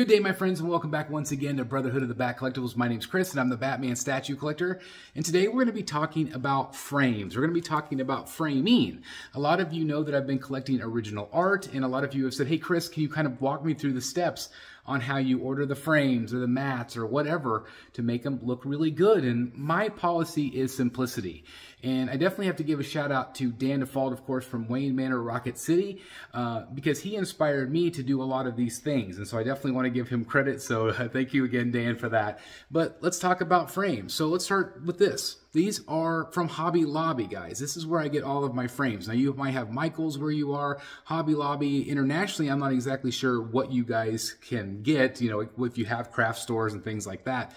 Good day, my friends, and welcome back once again to Brotherhood of the Bat Collectibles. My name's Chris, and I'm the Batman Statue Collector. And today we're going to be talking about frames. We're going to be talking about framing. A lot of you know that I've been collecting original art, and a lot of you have said, hey, Chris, can you kind of walk me through the steps on how you order the frames or the mats or whatever to make them look really good? And my policy is simplicity. And I definitely have to give a shout out to Dan DeFault, of course, from Wayne Manor Rocket City, because he inspired me to do a lot of these things. And so I definitely want to give him credit. So thank you again, Dan, for that. But let's talk about frames. So let's start with this. These are from Hobby Lobby, guys. This is where I get all of my frames. Now, you might have Michael's where you are, Hobby Lobby. Internationally, I'm not exactly sure what you guys can get, you know, if you have craft stores and things like that.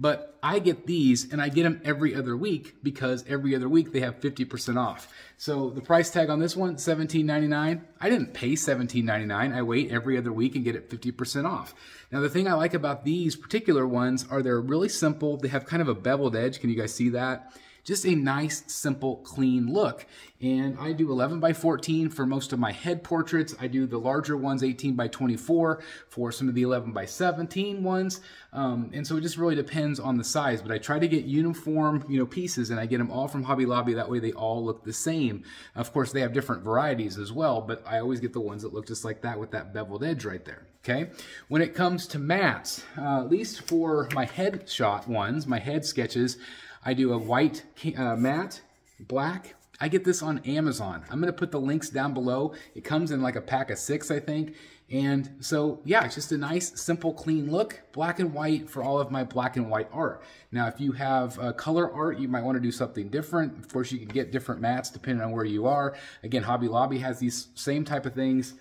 But I get these, and I get them every other week because every other week they have 50% off. So the price tag on this one, $17.99. I didn't pay $17.99. I wait every other week and get it 50% off. Now, the thing I like about these particular ones are they're really simple. They have kind of a beveled edge. Can you guys see that? Just a nice, simple, clean look. And I do 11 by 14 for most of my head portraits. I do the larger ones, 18 by 24 for some of the 11 by 17 ones. And so it just really depends on the size, but I try to get uniform, you know, pieces, and I get them all from Hobby Lobby. That way they all look the same. Of course, they have different varieties as well, but I always get the ones that look just like that with that beveled edge right there. Okay. When it comes to mats, at least for my headshot ones, my head sketches, I do a white matte, black. I get this on Amazon. I'm going to put the links down below. It comes in like a pack of 6, I think. And so, yeah, it's just a nice, simple, clean look, black and white for all of my black and white art. Now, if you have color art, you might want to do something different. Of course, you can get different mats depending on where you are. Again, Hobby Lobby has these same type of things.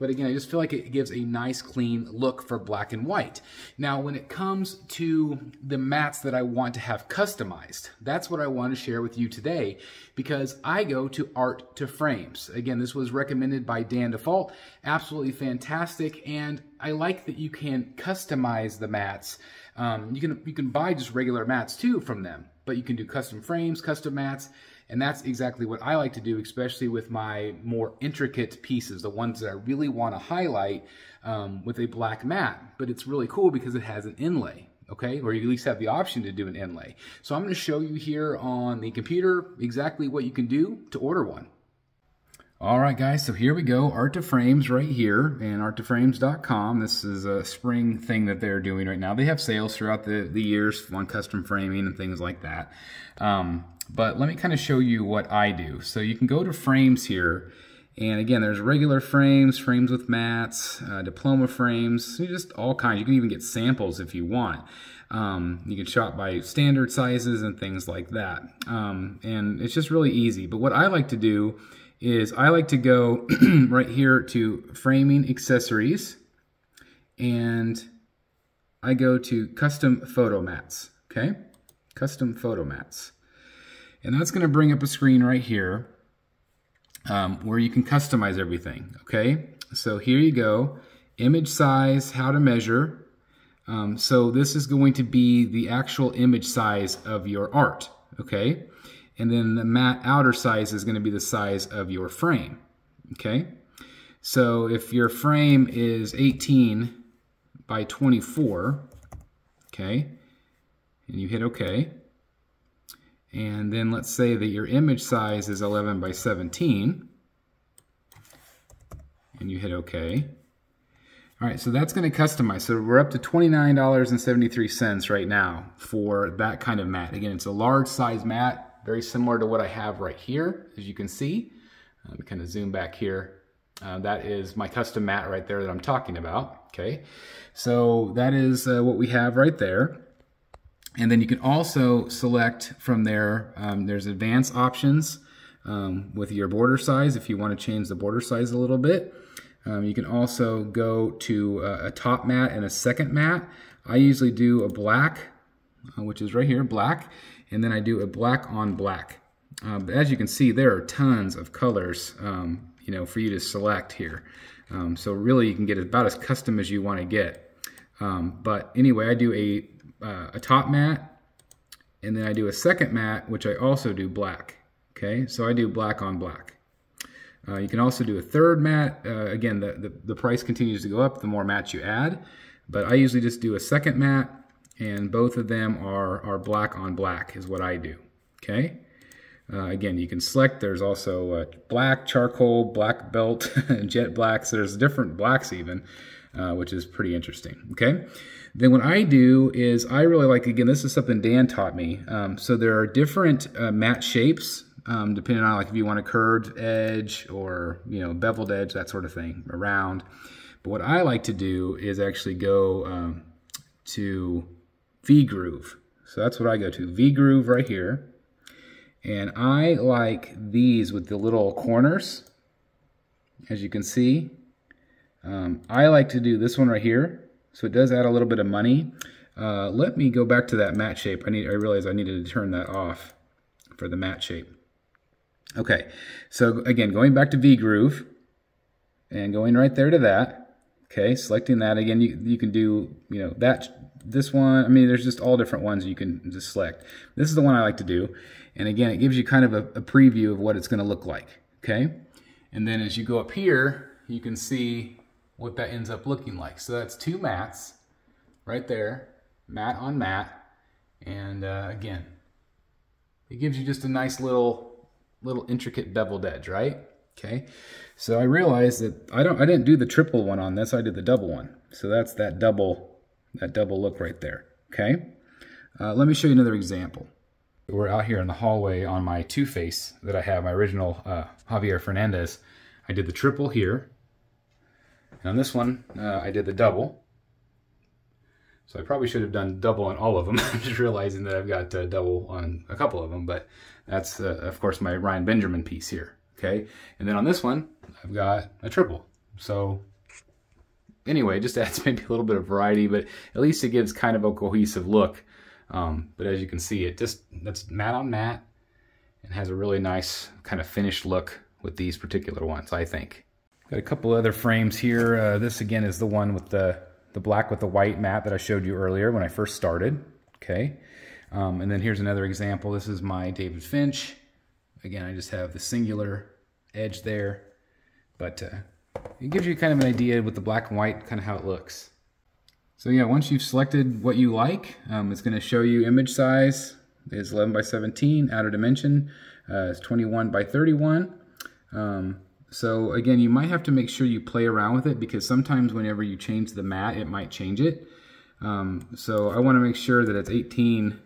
But again, I just feel like it gives a nice, clean look for black and white. Now, when it comes to the mats that I want to have customized, that's what I want to share with you today, because I go to Art to Frames. Again, this was recommended by Dan DeFault. Absolutely fantastic, and I like that you can customize the mats. You can buy just regular mats, too, from them, but you can do custom frames, custom mats, and that's exactly what I like to do, especially with my more intricate pieces, the ones that I really want to highlight with a black mat. But it's really cool because it has an inlay, okay? Or you at least have the option to do an inlay. So I'm going to show you here on the computer exactly what you can do to order one. All right, guys, so here we go, Art to Frames right here, and arttoframes.com. This is a spring thing that they're doing right now. They have sales throughout the years on custom framing and things like that. But let me kind of show you what I do. So you can go to frames here, and again, there's regular frames, frames with mats, diploma frames, just all kinds. You can even get samples if you want. You can shop by standard sizes and things like that. And it's just really easy. But what I like to do is I like to go right here to framing accessories, and I go to custom photo mats, okay? Custom photo mats. And that's gonna bring up a screen right here where you can customize everything, okay? So here you go, image size, how to measure. So this is going to be the actual image size of your art, okay? And then the mat outer size is going to be the size of your frame, okay? So if your frame is 18 by 24, okay, and you hit OK, and then let's say that your image size is 11 by 17, and you hit OK. All right, so that's going to customize. So we're up to $29.73 right now for that kind of mat. Again, it's a large size mat. Very similar to what I have right here, as you can see. Let me kind of zoom back here. That is my custom mat right there that I'm talking about, okay? So that is what we have right there. And then you can also select from there, there's advanced options with your border size if you want to change the border size a little bit. You can also go to a top mat and a second mat. I usually do a black, which is right here, black. And then I do a black on black. But as you can see, there are tons of colors, you know, for you to select here. So really, you can get about as custom as you want to get. But anyway, I do a top mat, and then I do a second mat, which I also do black. Okay, so I do black on black. You can also do a third mat. Again, the price continues to go up the more mats you add. But I usually just do a second mat, and both of them are black on black is what I do, okay? Again, you can select. There's also black, charcoal, black belt, jet blacks. There's different blacks even, which is pretty interesting, okay? Then what I do is I really like, again, this is something Dan taught me. So there are different matte shapes, depending on like if you want a curved edge or, you know, beveled edge, that sort of thing, around. But what I like to do is actually go to V-Groove. So that's what I go to, V-Groove right here. And I like these with the little corners, as you can see. I like to do this one right here, so it does add a little bit of money. Let me go back to that matte shape. I realized I needed to turn that off for the matte shape. Okay, so again, going back to V-Groove, and going right there to that, okay, selecting that. Again, you can do, you know, that, this one, I mean, there's just all different ones you can just select. This is the one I like to do. And again, it gives you kind of a preview of what it's going to look like, okay? And then as you go up here, you can see what that ends up looking like. So that's two mats right there, mat on mat. And again, it gives you just a nice little intricate beveled edge, right? Okay, so I realized that I didn't do the triple one on this, I did the double one. So that's that double look right there, okay? Let me show you another example. We're out here in the hallway on my Two-Face that I have, my original Javier Fernandez. I did the triple here, and on this one, I did the double. So I probably should have done double on all of them. I'm just realizing that I've got double on a couple of them, but that's, of course, my Ryan Benjamin piece here, okay? And then on this one, I've got a triple, so... Anyway, it just adds maybe a little bit of variety, but at least it gives kind of a cohesive look. But as you can see, it just, that's matte on matte and has a really nice kind of finished look with these particular ones, I think. Got a couple other frames here. This again is the one with the black with the white matte that I showed you earlier when I first started. Okay. And then here's another example. This is my David Finch. Again, I just have the singular edge there, but, it gives you kind of an idea with the black and white, kind of how it looks. So yeah, once you've selected what you like, it's going to show you image size is 11 by 17, outer dimension is 21 by 31. So again, you might have to make sure you play around with it because sometimes whenever you change the mat, it might change it. So I want to make sure that it's 18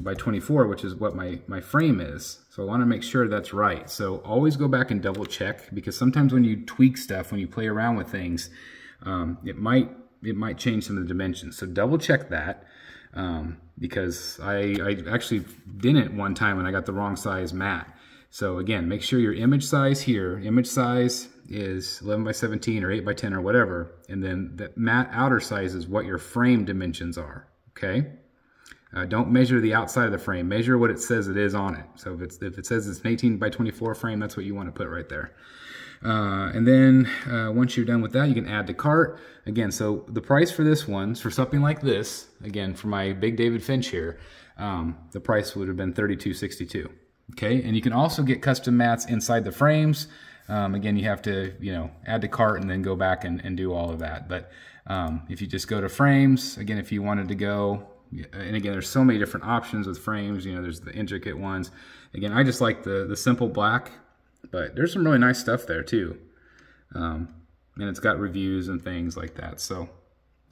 by 24, which is what my frame is. So I want to make sure that's right. So always go back and double check, because sometimes when you tweak stuff, when you play around with things, it might change some of the dimensions. So double check that, because I actually didn't one time when I got the wrong size mat. So again, make sure your image size here, image size is 11 by 17 or 8 by 10 or whatever, and then the mat outer size is what your frame dimensions are, okay? Don't measure the outside of the frame. Measure what it says it is on it. So if it says it's an 18 by 24 frame, that's what you want to put right there. And then once you're done with that, you can add to cart. Again, so the price for this one, for something like this, again, for my big David Finch here, the price would have been $32.62. Okay, and you can also get custom mats inside the frames. Again, you have to, you know, add to cart and then go back and do all of that. But if you just go to frames, again, if you wanted to go... And again, there's so many different options with frames. You know, there's the intricate ones. Again, I just like the simple black, but there's some really nice stuff there too. And it's got reviews and things like that. So,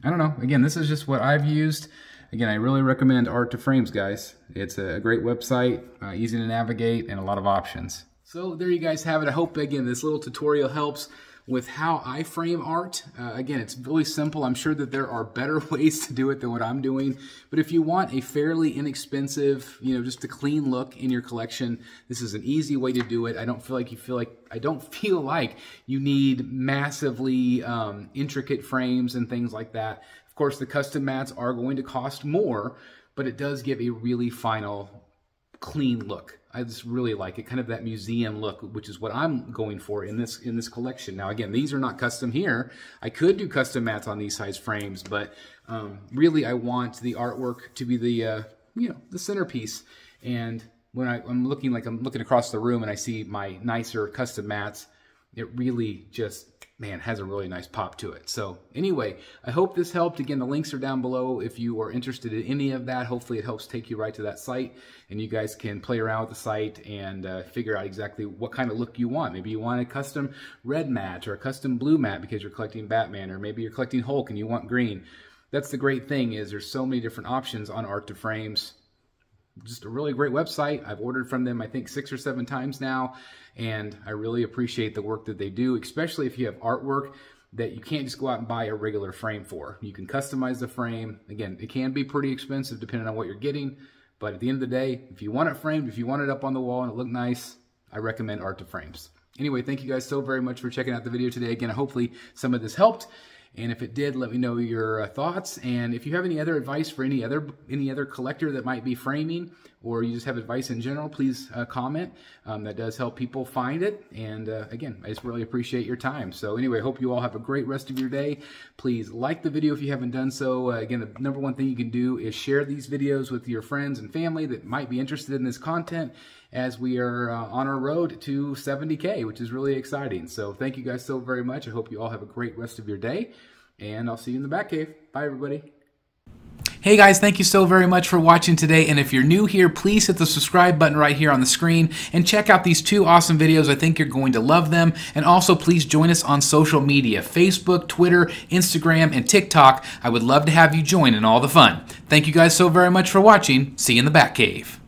I don't know. Again, this is just what I've used. Again, I really recommend Art to Frames, guys. It's a great website, easy to navigate, and a lot of options. So, there you guys have it. I hope, again, this little tutorial helps with how I frame art. Again, it's really simple. I'm sure that there are better ways to do it than what I'm doing, but if you want a fairly inexpensive, you know, just a clean look in your collection, this is an easy way to do it. I don't feel like you need massively intricate frames and things like that. Of course, the custom mats are going to cost more, but it does give a really final, clean look. I just really like it, kind of that museum look, which is what I'm going for in this collection. Now, again, these are not custom here. I could do custom mats on these size frames, but really I want the artwork to be the, you know, the centerpiece. And when I'm looking across the room and I see my nicer custom mats, it really just man, has a really nice pop to it. So anyway, I hope this helped. Again, the links are down below if you are interested in any of that. Hopefully it helps take you right to that site, and you guys can play around with the site and figure out exactly what kind of look you want. Maybe you want a custom red mat or a custom blue mat because you're collecting Batman, or maybe you're collecting Hulk and you want green. That's the great thing, is there's so many different options on Art to Frames. Just a really great website. I've ordered from them, I think, 6 or 7 times now, and I really appreciate the work that they do, especially if you have artwork that you can't just go out and buy a regular frame for. You can customize the frame. Again, it can be pretty expensive depending on what you're getting, but at the end of the day, if you want it framed, if you want it up on the wall and it look nice, I recommend Art to Frames. Anyway, thank you guys so very much for checking out the video today. Again, hopefully some of this helped. And if it did, let me know your thoughts. And if you have any other advice for any other collector that might be framing, or you just have advice in general, please comment. That does help people find it. And again, I just really appreciate your time. So anyway, I hope you all have a great rest of your day. Please like the video if you haven't done so. Again, the #1 thing you can do is share these videos with your friends and family that might be interested in this content, as we are on our road to 70K, which is really exciting. So thank you guys so very much. I hope you all have a great rest of your day, and I'll see you in the Bat Cave. Bye, everybody. Hey guys, thank you so very much for watching today, and if you're new here, please hit the subscribe button right here on the screen and check out these 2 awesome videos. I think you're going to love them. And also, please join us on social media, Facebook, Twitter, Instagram, and TikTok. I would love to have you join in all the fun. Thank you guys so very much for watching. See you in the Bat Cave.